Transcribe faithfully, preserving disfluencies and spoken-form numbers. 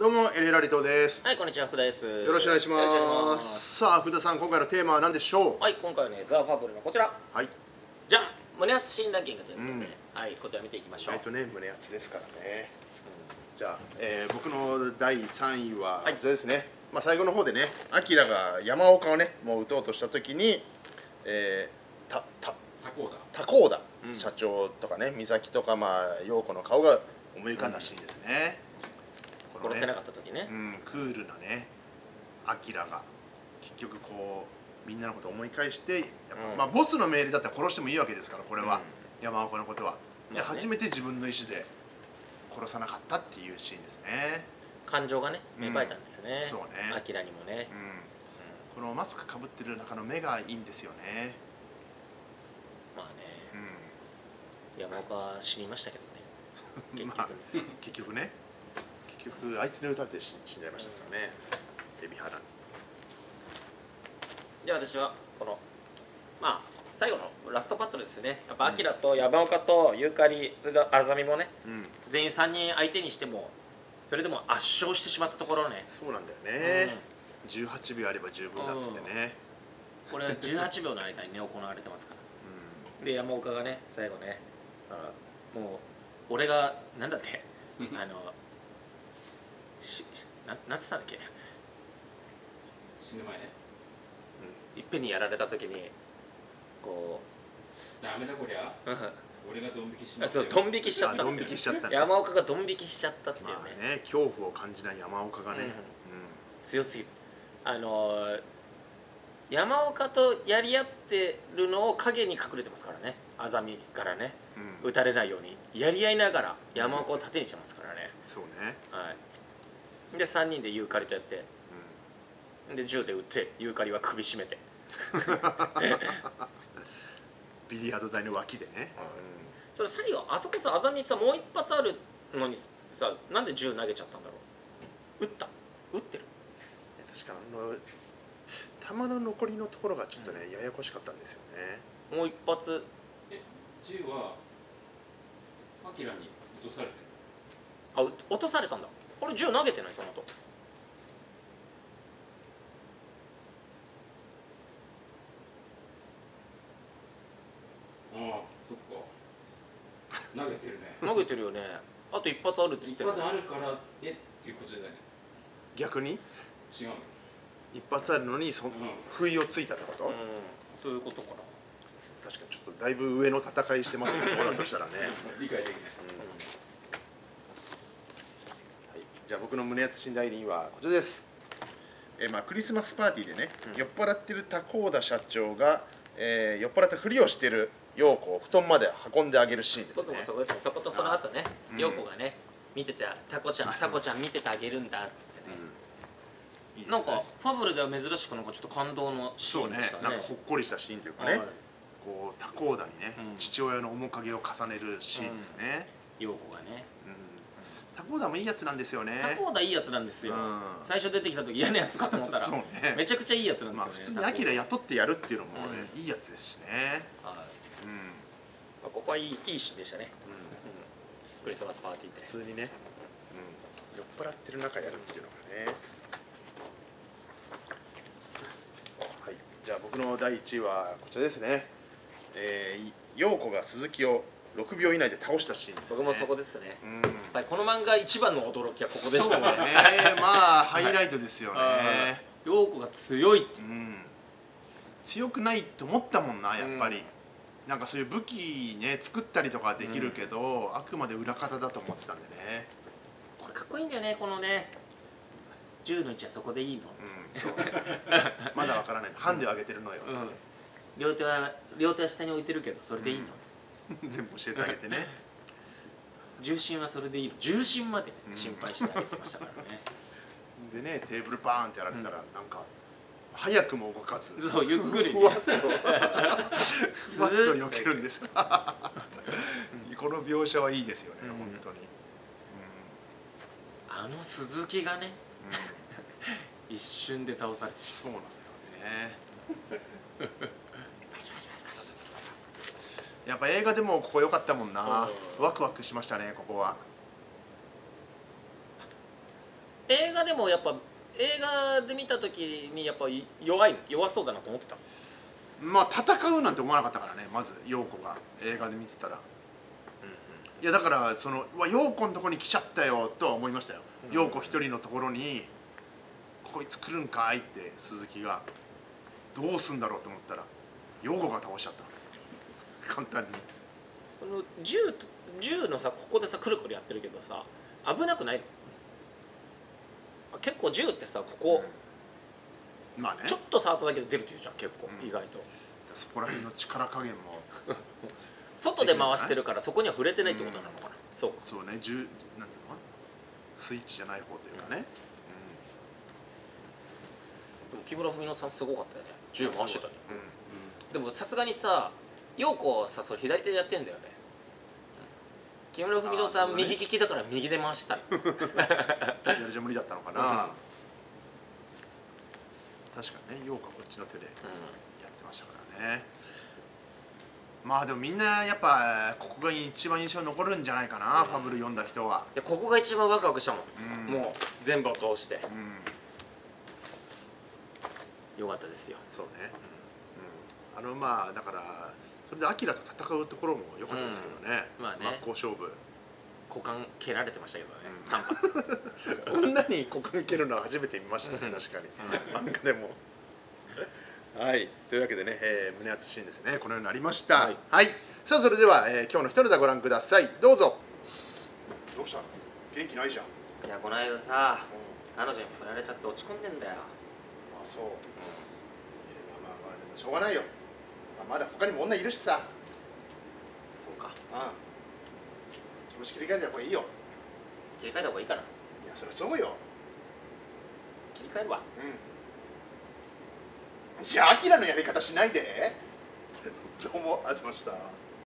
どうもエレラリトです。はい、こんにちは、福田です。よろしくお願いします。さあ、福田さん、今回のテーマは何でしょう。はい、今回はね、ザ・ファブルのこちら。はい。じゃん、胸熱診断結果ということで、はい、こちら見ていきましょう。えっとね、胸熱ですからね。じゃあ、僕のだいさんいはこちらですね。まあ、最後の方でね、アキラが山岡をね、もう打とうとした時に。た、た、タコーダ社長とかね、美咲とか、まあ、陽子の顔が思い浮かんだシーンですね。殺せなかった時ね、うん、クールなねアキラが結局こうみんなのことを思い返して、うん、まあボスの命令だったら殺してもいいわけですから、これは、うん、山岡のことは、ね、で初めて自分の意思で殺さなかったっていうシーンですね。感情がね芽生えたんですね、うん、そうね、アキラにもね、うん、このマスクかぶってる中の目がいいんですよね。まあね、うん、山岡は死にましたけどね結局ね、まあ、結局ね結局あいつに打たれて死んじゃいましたからね、うん、エビハラ。で私はこのまあ最後のラストパットですね。やっぱアキラと山岡とユーカリ、それからアザミもね、うん、全員さんにん相手にしてもそれでも圧勝してしまったところね。そうなんだよね、うん、じゅうはちびょうあれば十分だっつってね、うん、これじゅうはちびょうの間にね行われてますから、うん、で山岡がね最後ね、あもう俺がなんだっけあのし な, なんて言ったんだっけ、死ぬ前ね、うん、いっぺんにやられた時にこうダメだこりゃ俺がドン引きしました。そう、ドン引きしちゃったっていうね、山岡がドン引きしちゃったっていうね。まあね、恐怖を感じない山岡がね、うんうん、強すぎる。あのー、山岡とやり合ってるのを陰に隠れてますからね、あざみからね、うん、撃たれないようにやり合いながら山岡を盾にしてますからね、うん、そうね、はい。でさんにんでユーカリとやって、うん、で銃で撃ってユーカリは首絞めてビリヤード台の脇でね、うん、それ最後あそこさ、あざみさもう一発あるのにさ、なんで銃投げちゃったんだろう。撃った撃ってる確かあの弾の残りのところがちょっとね、うん、ややこしかったんですよね。もう一発え銃はアキラに落とされてる。あ、落とされたんだ。あれ銃投げてないその後。ああ、そっか。投げてるね。投げてるよね。あと一発あるっつって。一発あるからえっていうことじゃない。逆に？違う。一発あるのにそ、うん、不意をついたってこと？うん、そういうことかな。確かにちょっとだいぶ上の戦いしてますね。そうだとしたらね。理解できない。うん、じゃあ僕の胸熱診断人はこちらです。えー、まあクリスマスパーティーでね、うん、酔っ払ってるタコーダ社長が、えー、酔っ払ったふりをしてる陽子を布団まで運んであげるシーンですね。僕もそうです。そことその後ね、陽子がね見てて、タコちゃんタコちゃん見ててあげるんだってね。うん、いいですね。なんかファブルでは珍しくなんかちょっと感動のシーンでしたね。そうね。なんかほっこりしたシーンというかね、はい、こうタコーダにね、うん、父親の面影を重ねるシーンですね。陽子がね。うん、タコーダもいいやつなんですよね。タコーダいいやつなんですよ。最初出てきた時嫌なやつかと思ったらめちゃくちゃいいやつなんですよね。普通にアキラ雇ってやるっていうのもいいやつですしね。ここはいいシーンでしたね、クリスマスパーティーで。普通にね酔っ払ってる中やるっていうのがね。じゃあ僕のだいいちいはこちらですね。陽子が鈴木をろくびょう以内で倒したシーンですね。僕もそこですね。この漫画一番の驚きはここでしたね。まあハイライトですよね。陽子が強いって強くないと思ったもんな、やっぱり。なんかそういう武器ね作ったりとかできるけど、あくまで裏方だと思ってたんでね。これかっこいいんだよね、このね銃の位置はそこでいいの。まだわからない、ハンデを上げてるのよ。両手は両手は下に置いてるけどそれでいいの。全部教えてあげてね重心はそれでいいの、重心まで心配してあげてましたからね、うん、でねテーブルパーンってやられたら、うん、なんか早くも動かず、そうゆっくりふわっとふわっと避けるんですこの描写はいいですよね、うん、本当に、うん、あの鈴木がね、うん、一瞬で倒されてしまう。そうなんだよねパシパシパシ。やっぱ映画でもここ良かったもんな。ワクワクしましたね、ここは。映画でもやっぱ映画で見た時にやっぱ弱い弱そうだなと思ってた。まあ戦うなんて思わなかったからね、まず陽子が映画で見てたら、うんうん、いやだからそのうわ陽子のとこに来ちゃったよとは思いましたよ。陽子一人のところにこいつ来るんかいって鈴木がどうすんだろうと思ったら陽子が倒しちゃった簡単に。この銃銃のさ、ここでさくるくるやってるけどさ、危なくない？結構銃ってさ、ここ、うん、まあね、ちょっと触っただけで出るっていうじゃん結構、うん、意外とそこら辺の力加減も外で回してるからそこには触れてないってことなのかな、うん、そうそうね、銃なんていうのかな、スイッチじゃない方というかね、うんうん、でも木村文乃さんすごかったよね、銃回してたね、うん、でもさすがにさ陽子はさそれ左手でやってんだよね。木村文乃さん、ね、右利きだから右で回した左じゃ無理だったのかな、うん、確かにね、陽子はこっちの手でやってましたからね、うん、まあでもみんなやっぱここが一番印象に残るんじゃないかな、うん、ファブル読んだ人は。いやここが一番ワクワクしたもん、うん、もう全部を通して、うん、よかったですよ。そうね、うん、あのまあだからそれでアキラと戦うところも良かったですけどね、うん、まあね、真っ向勝負、股間蹴られてましたけどね、うん、さんぱつこんなに股間蹴るのは初めて見ましたね、確かに、うん、漫画でもはい、というわけでね、えー、胸熱シーンですね、このようになりました。はい、はい、さあそれでは、えー、今日の「ひとネタ」ご覧ください、どうぞ。どうした？元気ないじゃん。いや、この間さ、うん、彼女に振られちゃって落ち込んでんだよ。あ、そう、うん、まあまあまあ、でもしょうがないよ、まだ他にも女いるしさ。そうか、ああ、気持ち切り替えた方がいいよ。切り替えた方がいいかな。いや、そりゃそうよ、切り替えるわ。うん、いや、アキラのやり方しないでどうもありがとうございました。